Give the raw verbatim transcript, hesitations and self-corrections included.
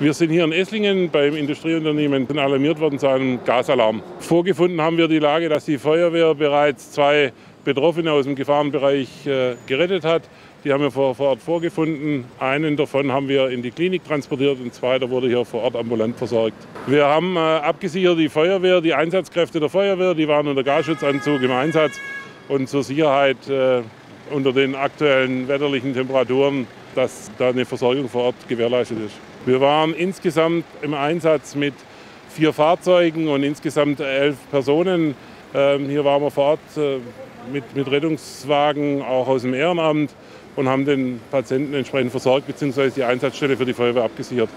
Wir sind hier in Esslingen beim Industrieunternehmen alarmiert worden zu einem Gasalarm. Vorgefunden haben wir die Lage, dass die Feuerwehr bereits zwei Betroffene aus dem Gefahrenbereich äh, gerettet hat. Die haben wir vor, vor Ort vorgefunden. Einen davon haben wir in die Klinik transportiert und zweiter wurde hier vor Ort ambulant versorgt. Wir haben äh, abgesichert die Feuerwehr, die Einsatzkräfte der Feuerwehr, die waren unter Gasschutzanzug im Einsatz und zur Sicherheit äh, unter den aktuellen wetterlichen Temperaturen, dass da eine Versorgung vor Ort gewährleistet ist. Wir waren insgesamt im Einsatz mit vier Fahrzeugen und insgesamt elf Personen. Ähm, hier waren wir vor Ort äh, mit, mit Rettungswagen, auch aus dem Ehrenamt, und haben den Patienten entsprechend versorgt bzw. die Einsatzstelle für die Feuerwehr abgesichert.